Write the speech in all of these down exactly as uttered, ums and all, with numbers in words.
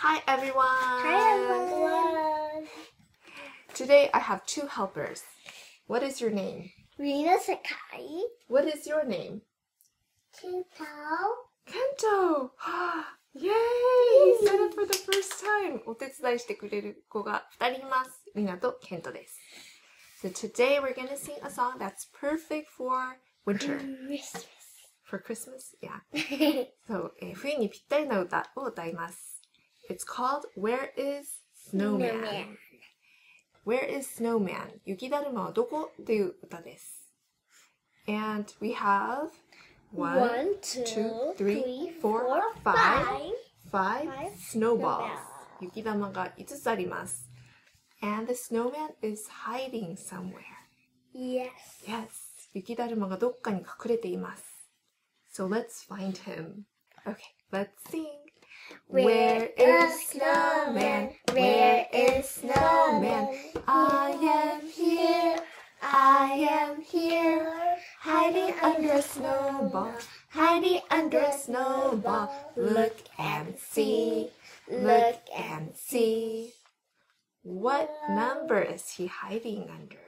Hi everyone! Hi everyone! Today I have two helpers. What is your name? Rina Sakai. What is your name? Kento. Kento! Yay! He said it for the first time! お手伝いしてくれる子がtwo人います。Rinaと Kento です。So today we're going to sing a song that's perfect for winter. Christmas. For Christmas? Yeah. So, 冬にぴったりな歌を歌います。It's called Where is Snowman? Snowman. Where is Snowman? 雪だるまはどこ?っていう歌です。And we have one, one two, two, three, three four, four, five, five, five snowballs. snowballs. 雪玉がfiveつあります。And the snowman is hiding somewhere. Yes. Yes. 雪だるまがどっかに隠れています。So let's find him. Okay, let's sing. Where is snowman? Where is snowman? I am here. I am here. Hiding under a snowball. Hiding under a snowball. Look and see. Look and see. What number is he hiding under?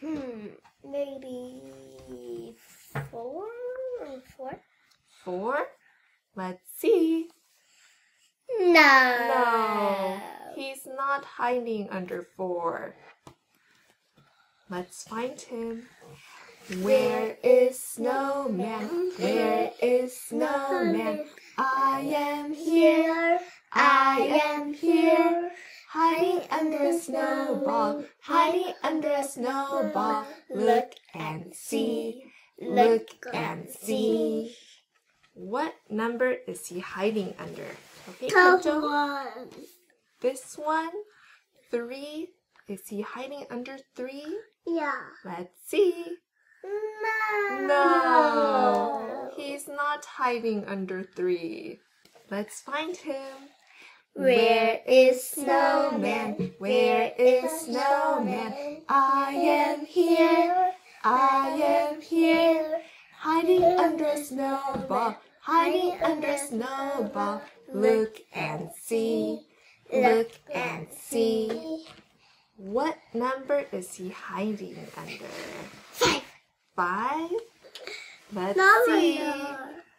Hmm, maybe four or four? Four? Let's see. No. No, he's not hiding under four. Let's find him. Where is Snowman? Where is Snowman? I am here. I am here. Hiding under a snowball, hiding under a snowball. Look and see, look and see. What number is he hiding under? Okay, one. This one, three. Is he hiding under three? Yeah. Let's see. No. No, he's not hiding under three. Let's find him. Where is Snowman? Where is Snowman? I am here. I am here. Hiding under a snowball. Hiding under a snowball. Look and see. Look and see. What number is he hiding under? Five. Five? Let's see.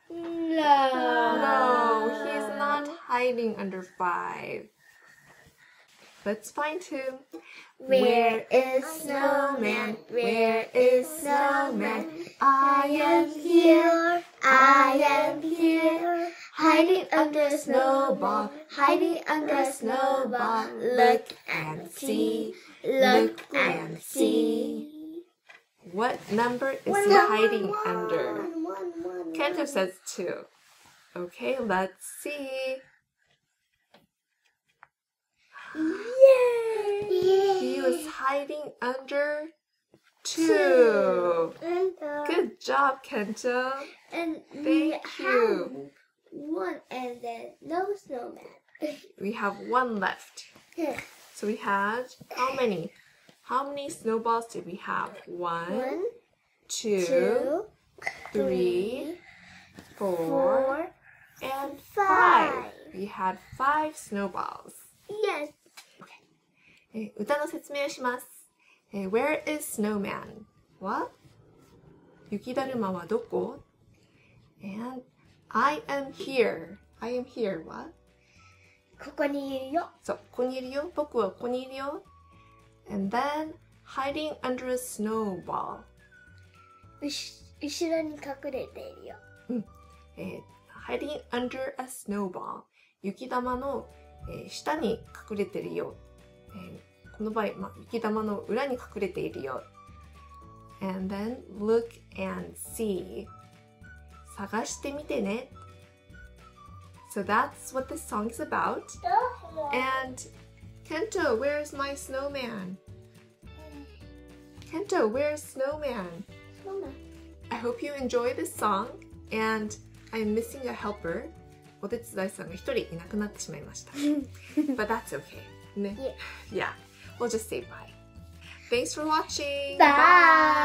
No. No. He's not hiding under five. Let's find him. Where is Snowman? Where is Snowman? I am here. I am here. Hiding under a snowball. Hiding under a snowball. Look and see. Look and see. What number is he hiding under? Kento says two. Okay, let's see. Yay! Yay! He was hiding under two. two. Good job, Kento. And thank we you. Have one and then no snowman. We have one left. Yeah. So we had how many? How many snowballs did we have? One, one two, two, three, four. four And five. five. We had five snowballs. Yes. Okay. 歌の説明をします。Where is Snowman? は雪だるまはどこ? And I am here. I am here. はここにいるよ。そう、ここにいるよ。僕はここにいるよ。And then hiding under a snowball. うし、後ろに隠れているよ。うん。えーHiding under a snowball. 雪玉の、えー、下に隠れてるよ。えー、この場合、まあ、雪玉の裏に隠れているよ。And then look and see. 探してみてね。So that's what this song is about. And Kento, where is my snowman? Kento, where is snowman? I hope you enjoy this song and I'm missing a helper. お手伝いさんが一人いなくなってしまいました。But that's okay. ね。Yeah. Yeah. We'll just say bye. Thanks for watching. Bye. Bye.